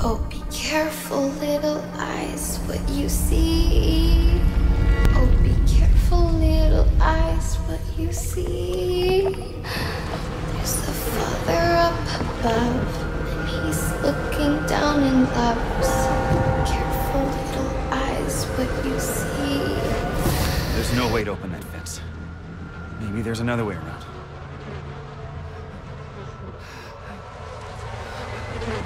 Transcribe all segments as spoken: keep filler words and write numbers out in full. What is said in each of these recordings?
Oh, be careful, little eyes, what you see. Oh, be careful, little eyes, what you see. There's a Father up above, and He's looking down and loves. Be careful, little eyes, what you see. There's no way to open that fence. Maybe there's another way around. Thank you.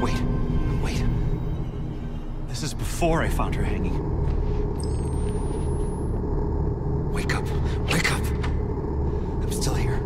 Wait, wait. This is before I found her hanging. Wake up, wake up. I'm still here.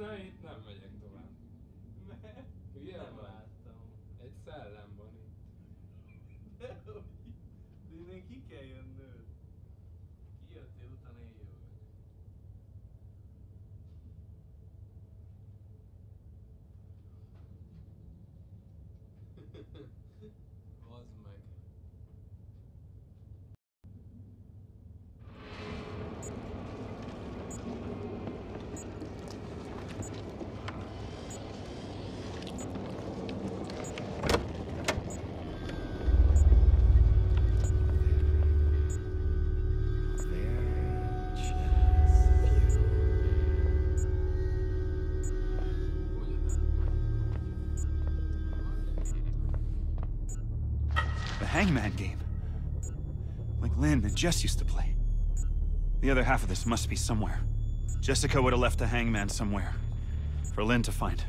na, itt nem megyek tovább. Mert ugye nem van? Láttam. Egy szellem van itt. De, de innen ki kell jönnöd. Kijöttél, utána én jövök. Az meg. Hangman game, like Lynn and Jess used to play. The other half of this must be somewhere. Jessica would have left a hangman somewhere for Lynn to find.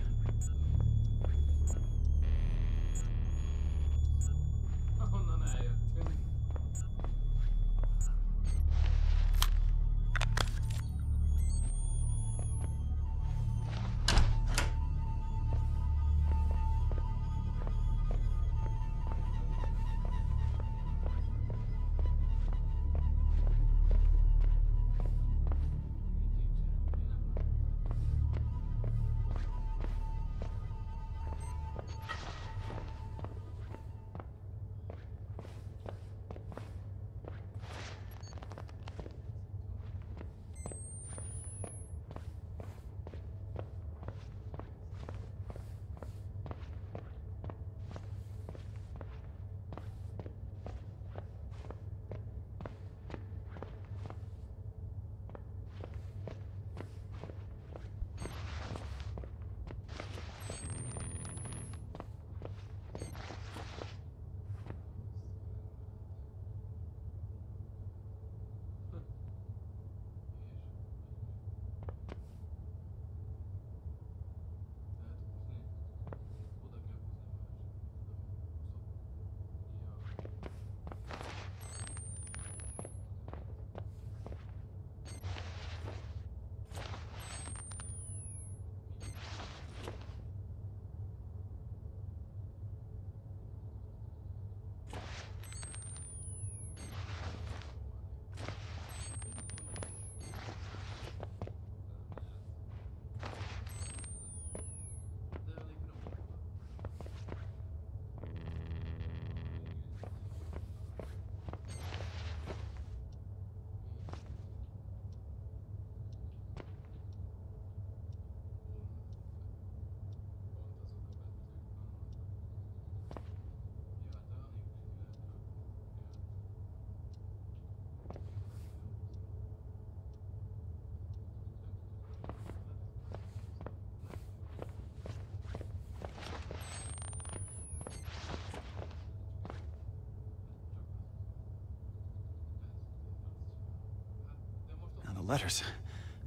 Letters.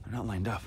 They're not lined up.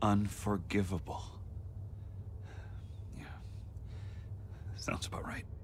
Unforgivable. Yeah. Sounds about right.